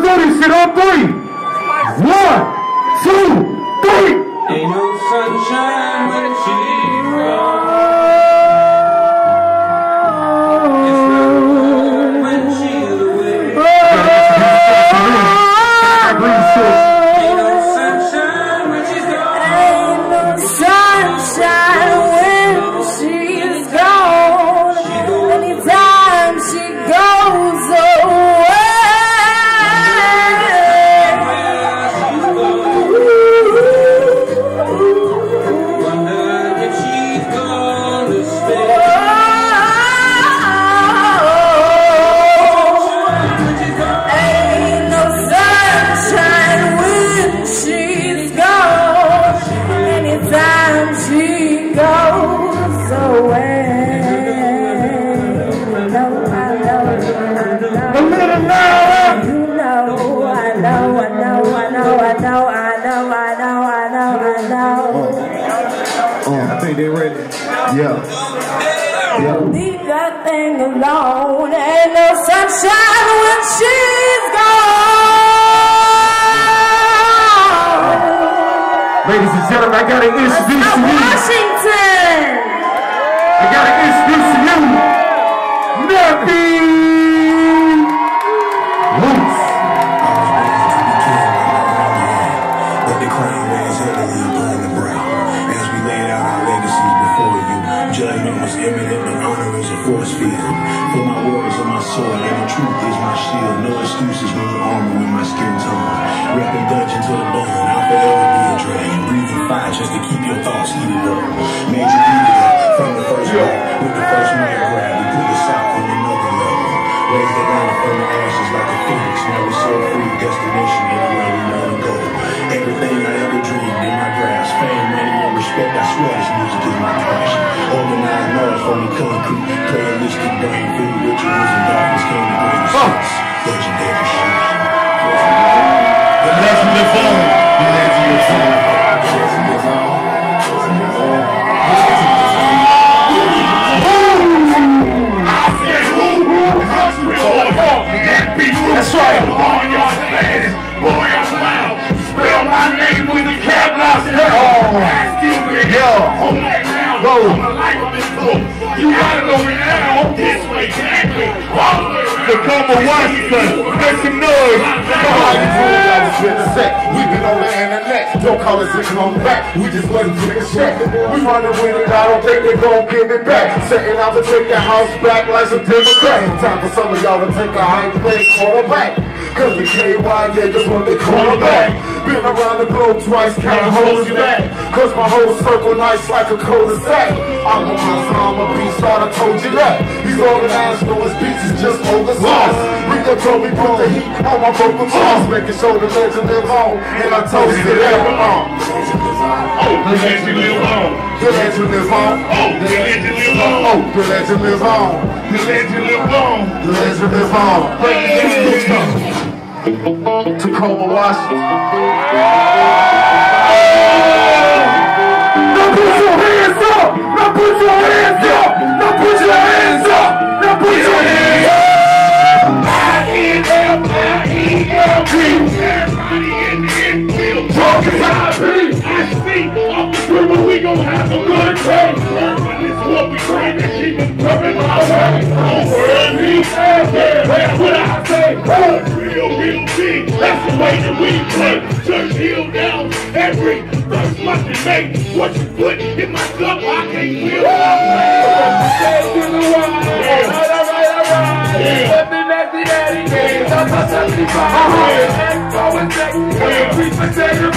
Minnesota, shit on three. 1, 2, 3. Ain't no sunshine when it she's wrong. It's no when she's away. Ain't no sunshine when she's gone. Ain't no sunshine when she's gone. Anytime she goes away. Yeah. Leave that thing alone. Ain't no sunshine when she's gone. Ladies and gentlemen, I gotta introduce you. Washington. I gotta introduce you, Nappy Roots. Let the crown raise heavily upon the brow as we lay out our legacies before you. Judgment was imminent, and honor is a force field. For my words are my sword, and the truth is my shield. No excuses when you armor with my skin tone. Repping dungeon to the bone, I'll forever be a dragon. Breathing fire just to keep your thoughts heated up. Major leader from the first row, with the first man grab, we put us out from another level. Raise the ladder from the ashes like a phoenix. Now we're so free, destination anywhere we want to go. Everything I ever dreamed in my grasp. Fame, money, and respect, I swear this music is my passion. Organized knowledge from the concrete. Pluralistic brain food, rituals and darkness came to great results. Legendary shit. The legend lives on. The legend lives on. The legend lives on. The legend lives on. The legend lives on. I said who? The country will hold on. That beat will strike on your ass. Boy, I'm loud. Spell my name with the capitals. I still be here. Hold that down. I'm the life of this book. You gotta go in there on this way. Exactly. All the way around. Tacoma, Washington. Make some noise. Come on. We been on the internet. Don't call us niggas on the back. We just let them take a check. We running with it. I don't think they gon' give it back. Setting out to take the house back like some Democrats. Time for some of y'all to take a high play quarterback. Cause the KY, yeah, just when they call back. Been around the globe twice, kinda holds you back. Cause my whole circle nice like a cul-de-sac. Uncle Sam, a beast, I told you that. He's organized, though his beats is just oversized. Rico told me put the heat on my vocal toss. Making sure the legend live on, and I toasted it ever on. Oh, the legend live on. The legend live on. Oh, the legend live on. Oh, the legend live on. The legend live on. The legend live on. Breaking Tacoma, Washington. Now put your hands up! Now put your hands up! Now put your hands up! Now put your hands up! I-E-L-I-E-L-P. Everybody in the infield talking about me. I speak up the river, we gon' have a good day. Everybody is what we try to keep it coming my way. Over me, that's what I say. Real big, that's the way that we play. Church heel down every first month and May. What you put in my cup, I can't feel I'm what I say. Come on, come on, come on. Here we go, man. Go to the up. Dance on the top. Take your hands to you.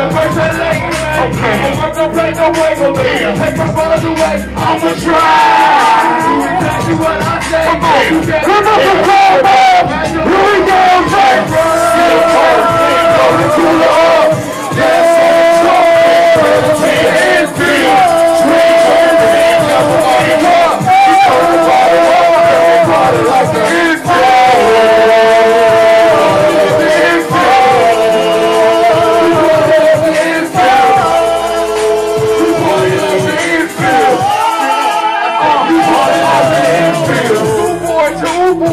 Swing on the hands up. Turn the body up. Everybody like the infield.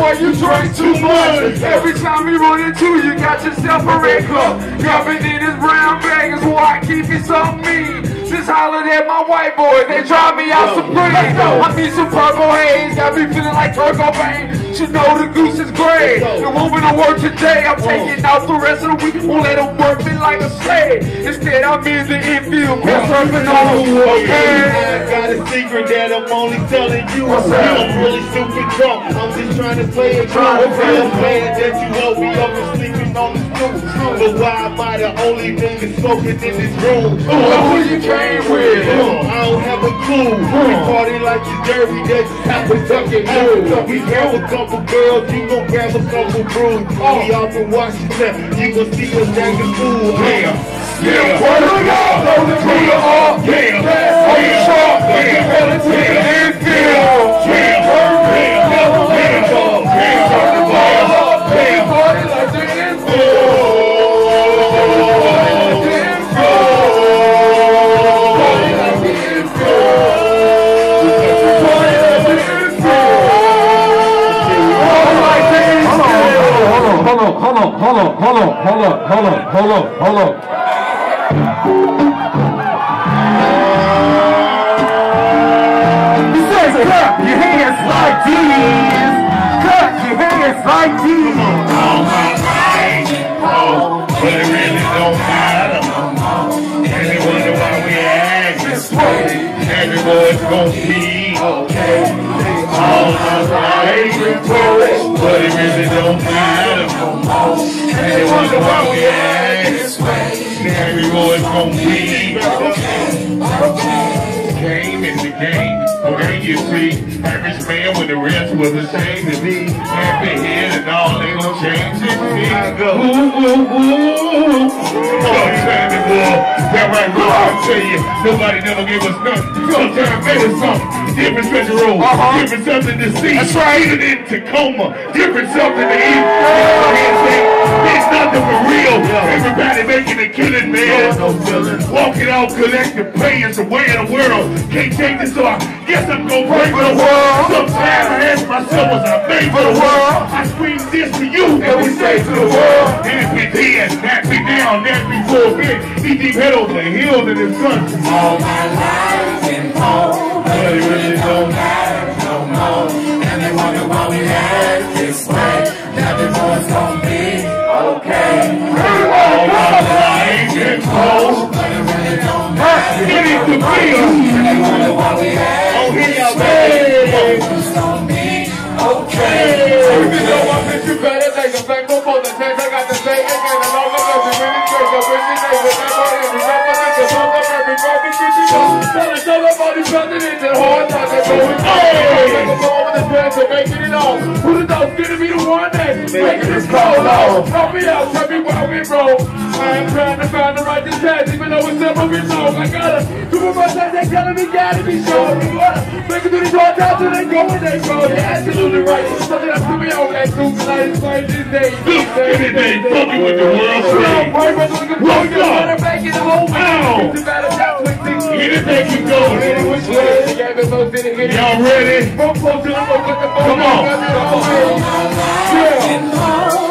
boy, you drink too much. Every time you run into, you got yourself a red cup. Covered in this brown bag is why I keep it so mean. Just hollered at my white boy, they drive me out supreme. I need some purple haze, got me feeling like Turco Bane. Should know the goose is gray. The woman to work today, I'm taking out the rest of the week. Won't let them work me like a slave. Instead, I'm in the infield, been surfing on the wall. I got a secret that I'm only telling you. I'm really super drunk, I'm just trying to play a drunk. I'm glad that you helped me up and sleeping on the stool. But why am I the only nigga smoking in this room? Who you came with? I don't have a clue. We party like you dirty, that's half a tucking move. We grab a couple girls, you gon' grab a couple brews. We all from Washington, you gon' see us down the food. Yeah, where do we go? Throw the cooler off, yeah. Pass on the shark, yeah. Fell into the infield, yeah. Never let it go, yeah. Turn the ball off, yeah. Party like the infield. Hold on. He says, clap your hands like these. Clap your hands like these. All my life, but it really don't matter. And they wonder why we act this way. Everyone's gonna be okay. All my life, but it really don't matter. And they wonder why we act this way. Everyone's gonna be okay. Game is the game, okay, you see. Average man with the rest was ashamed to be happy here and all. They gon' change it. I go, ooh, ooh, ooh. Sometimes it will. That right, bro, I tell you, nobody never gave us nothing. Sometimes they was something. Different treasure roll, different something to see. That's right. Even in Tacoma, different something to eat. It's nothing for real. Everybody making a killing, man. Walking out, collecting pay is the way of the world. Can't take this, so I guess I'm gonna pray for the world. Sometimes I ask myself, was I made for the world? I scream this to you, and we say to the world. And if we did, Nappy down, Nappy for a bit. He deep head over the hills in his country. All my life in home. But it really don't matter no more. And they wonder why we act this way. Now the boys gon' be okay. All my life is cold, but it really don't matter. It is the real. And they wonder why we act this way. The boys gon' be okay. If you know I miss you better, take a back up on the tank. I got to say it ain't a long time. It's really straight up. It's the name of that body. It's not the name of that body. It's not the name of that body. Tell us all about the president. Who the dog's gonna be the one that's making this cold off? Help me out, tell me why we wrong. I am trying to find the righteous path, even though it's never been long. I gotta do what my time, they telling me gotta be sure. We gotta make it through the hard times till they go and they go. You're absolutely right. Something that's coming out at 2 tonight is like this day. Look, anything fucking with the world. I'm right, but look at the dog, you're running back in the hole. Ow! It's about a top 26. Anything you go. Y'all ready? Come on.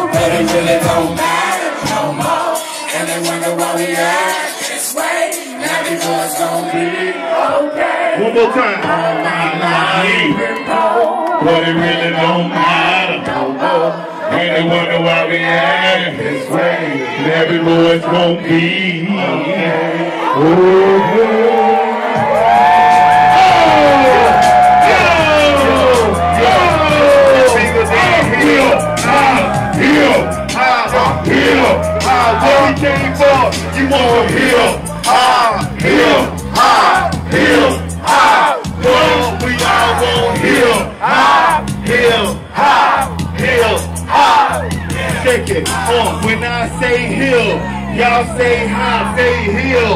But it really don't matter no more. And they wonder why we act this way. Now the boys gon' be okay. One more time. All my life, but it really don't matter no more. And they wonder why we act this way. Now the boys gon' be okay. Oh, you want to heal, heal, well, we all want heal, heal. Shake it, when I say heal, y'all say hi, say heal,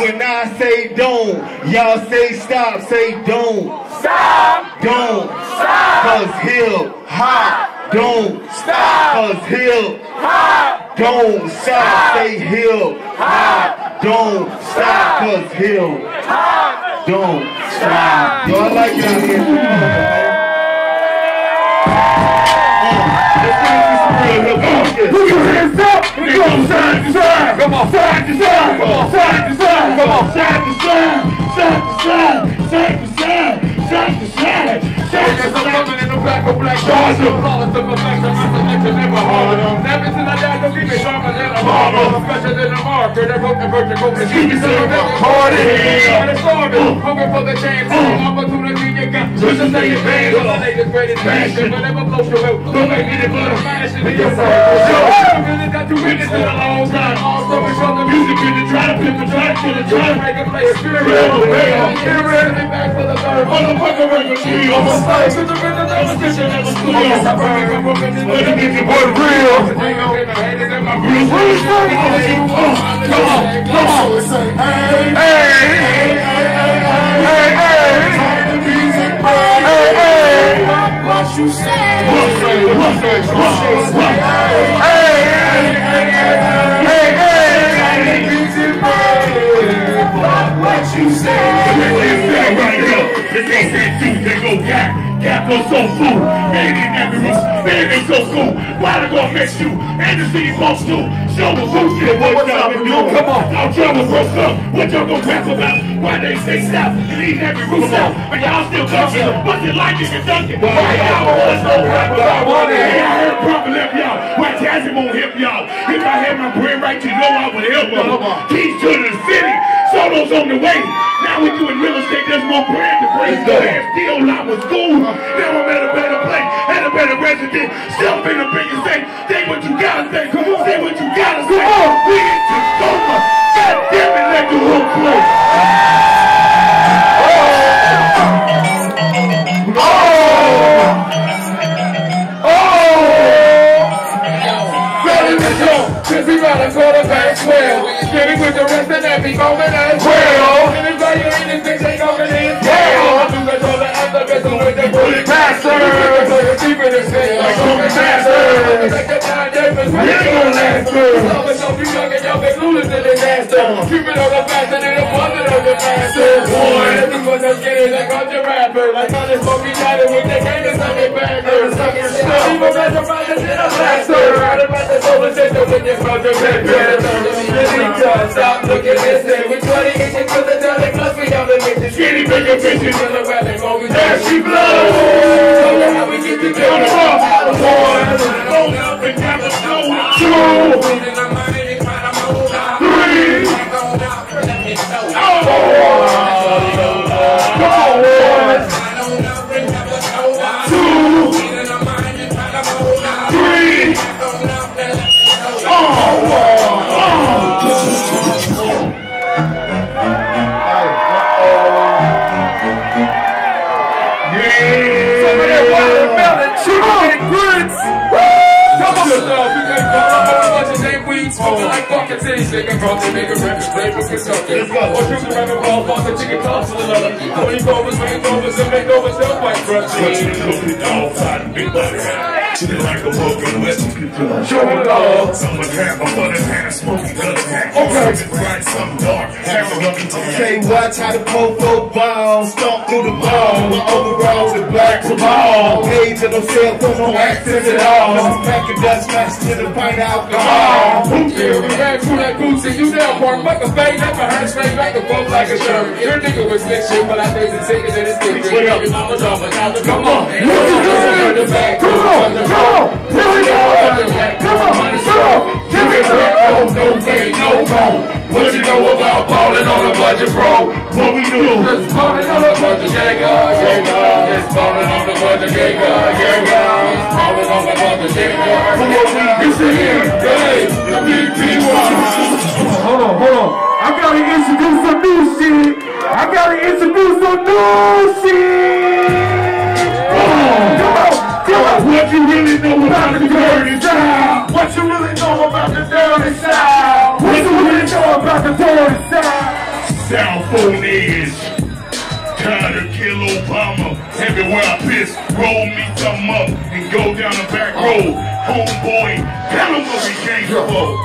When I say don't, y'all say stop, say don't, don't, cause heal, don't stop, cause heal, don't stop, say heal, don't stop, cause heal, don't stop. Y'all like y'all here. Come on, side to side. Come on, side to side. Come on, side to side. Come on, side to side. Side to side. Side to side. Side to side. In the back of black Georgia. Flawless of perfection, my selection never harder. Never till I die, believe me, sharper than a marble. Special than a marker that broke the vertical. It's easy to remember. Hard in here. Hoping for the chance. Opportunity you got. Just to stay in vain. Cause I laid the greatest passion. But never blows your will. Don't make me the blood of fashion. Be yourself. Got you witness in a long time. All stories from the music in the try to flip the try to the try to make a play a spirit. I'm back for the third. Motherfucker, record deal. I'm a slave to the rhythm that was fishing at the school. I burned a broken to the nigga boy real. Hang on, hang on, my real. Come on, come on. Hey, hey, hey, hey, hey, hey, hey. What you say? What say? What say? What say? Hey. You say, right now, they go back to, they go gap goes so cool, man in Nappy Roots, man they so cool, why they gonna mix you, and the city folks do, show us who did what y'all been doing, come on, y'all trouble broke up, what y'all gonna rap about, why they say stop, and leave Nappy Roots out, but y'all still talking, but you like it, you dunk it, why y'all want no rap, but I want it, I heard proper left y'all, why Tazzy won't help y'all, if I had my brain right, you know I would help them, keys to the city, solos on the way. Now we doing real estate, there's more brand to break. The last deal I was cool. Now I'm at a better place, at a better resident. Still in the biggest thing. Say what you gotta say. Come on, say what you gotta say. Come on, we in Tacoma. God damn it, let the hook play. Oh! Oh! Oh! Ready to go. Cause we gotta go to back 12. Get it with the rest of that be moment as well. Stop looking this day. We're 20 inches for the dollar plus we have the mixes. Skinny bigger bitches in the weather. There she blows. Don't know how we get the deal to rock. Hold up and have a show. 2, 3. Oh. Go on. 2, 3. Smoking like fucking titties, they can bump the nigga rappers, play with Kentucky. Or shoot the rapper ball, bump the chicken toss to another. 40 covers, makeovers, and makeovers, they'll fight crutches. But you know we all tied and big butt hat. She like a broken western control. Show it all. Some would have a fun and had a smoky gun attack. Okay. Some bright, some dark, have a lucky tag. Okay, watch how the popo bounds, stomp through the ball. My overalls are black from all. Paid to themselves, don't no access at all. Let's pack a dust match to the pint alcohol. Yeah, we ran through that Gucci, you now park like a fang, like a hurt straight, like a bump, like a shirt. Your nigga was slick shit, but I think the ticket and it's sticky. Wait up, mama, drama, dollar, come on. Come on, come on, come on. Give me a no game, no phone. What you know about ballin' on a budget, bro? What we do? Just ballin' on a budget, yeah, just ballin' on a budget, yeah, ballin' on a budget, yeah. You see here, hey. Hold on. I gotta introduce some new shit. Come on. What you really know about the dirty side? What you really know about the dirty side? What you really know about the dirty side? South on edge. Trying to kill Obama, everywhere I piss, roll me something up, and go down the back road, homeboy, tell him what we came for.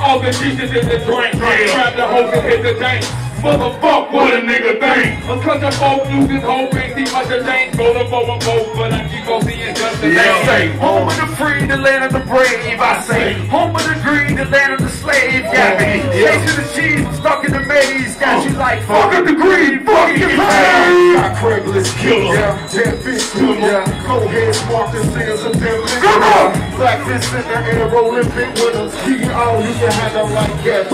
All the Jesus in the drink, grab the hose and hit the tank, motherfuck what a nigga think. Because I'm both losing hope, ain't see much of change, rollin' for a boat, but I keep on seeing just nation. They say, home of the free, the land of the brave. I say, home of the greed, the land of the slave. Got me chasing the cheese, I'm stuck in the maze. Got you like, fuck up the greed, fuck your pain. Got Craigslist killer, dead bitch killer. Go ahead, spark the sins of them. Black this in the air, Olympic winners. He all you can have them like that.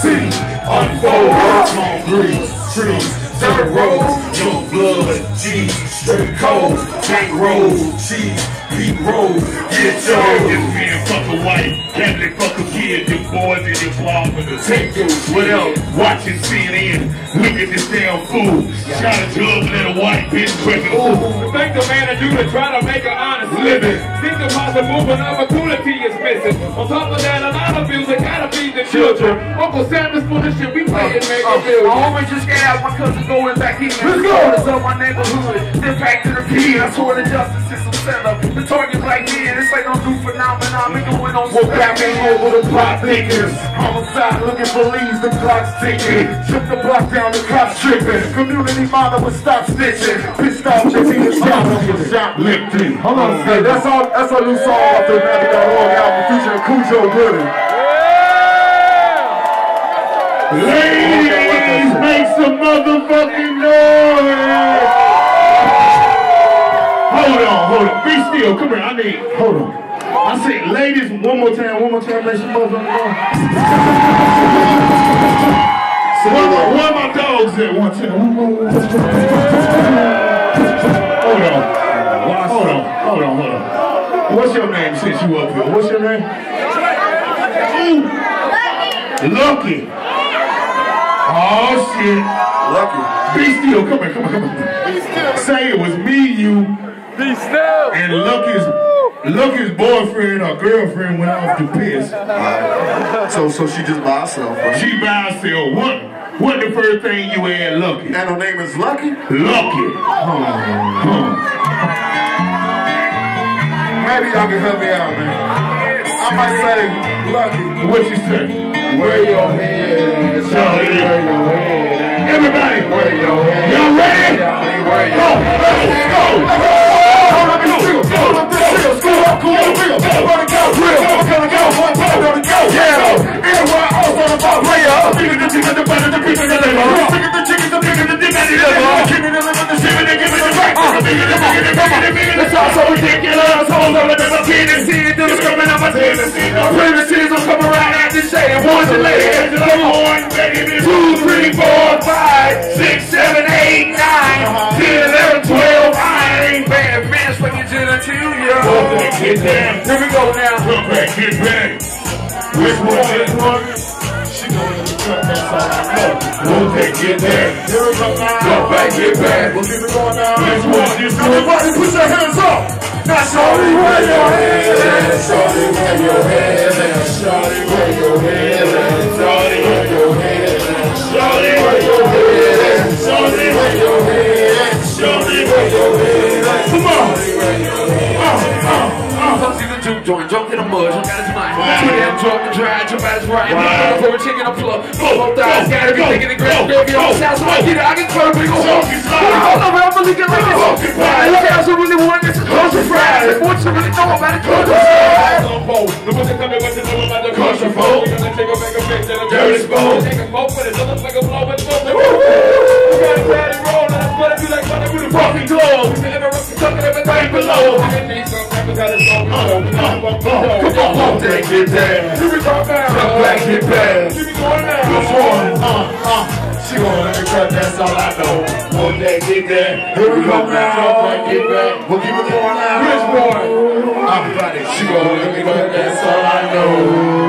See, unfold, words on green trees. Dirt roads, your blood, G, straight cold, tank rolls, cheese, Pete Rose, get yours. This man fuck a wife, Catholic fuck a kid, them boys and them barbers. Take your what else? Watching CNN, look at this damn fool. Shot a jug, let a white bitch whip it. To thank the man to do to try to make an honest living. Think about the movement opportunity is missing. On top of that, a lot of music gotta feed the children. Uncle Sam is for the shit we play and make a bill. I always just get out my cousin. Going back in, let's go. It's up my neighborhood, then back to the key. I tore the justice system set up. The target like men, it's like no new phenomenon. We going on some back over the plot thinkers. Homicide looking for leads, the clock's ticking. Shook the block down, the cops tripping. Community mother would stop snitching. Pissed off, chasing the shoplifting. Hold on a second, that's our new song off the Nappy.org album featuring Cujo Gooding. Ladies! Make some motherfucking noise! Hold on. Be still. Come here. I need. Hold on. I said, ladies, one more time. Make some motherfucking noise. So where are my dogs at? One time. Hold on. What's your name since you up here? What's your name? Lucky. Oh shit. Lucky. Be still. Come on. Be still. Say it was me, you. Be still. And Lucky's boyfriend or girlfriend went off to piss. Right. So she just by herself, right? She by herself. What the first thing you had, Lucky? And her name is Lucky? Lucky. Maybe y'all can help me out, man. I might say Lucky. What you say? Where your head is, Charlie. Where your head is. Everybody, where your head is. Y'all ready? Go. Saying 1, 2, 3, 4, 5, 6, 7, 8, 9, 10, 11, 12. I ain't bad, man. Swing it to the 2 year. Get down. Here we go now. Come back, get back. Which one? She gonna cut that song. Move that, get back. Here we go now. Come back, get back. We'll keep it going now. Which one? Everybody, put your hands up. Now shorty, where your head is. Shorty, where your head is. Shorty, where your head is. Shorty, where your head is. Shorty, where your head is. Shorty, where your head is. Shorty, where your head is. Come on. Joint, jump in the mud, jump out his mind. Put him drunk and dry, jump out his right. I'm going to chicken, I'm plug. Both thighs, gotta be taking the ground. Baby, all sounds like it. I can turn a big old honky slide. Hold on, I'm looking like this. Honky slide. Look out, you really want this. Country fries. What you really know about the country fries. I'm bold. The one's coming with the number about the country folk. You're gonna take a bag of fish and a dirty spoon. Take a moat with another like a blow with something. You got a bad roll, and I'm gonna be like running with a fucking glow. You can ever rock the tuck and everything below. I can need some rappers out of smoke. Come on, take it down. Give me my man. Come back, get back. Give me going now. Good morning. She gonna let me cut, that's all I know. Won't that get there? Here we go now. Come back, get back. We'll keep it going now. Rich boy. I'm bloody. She gonna let me cut, that's all I know.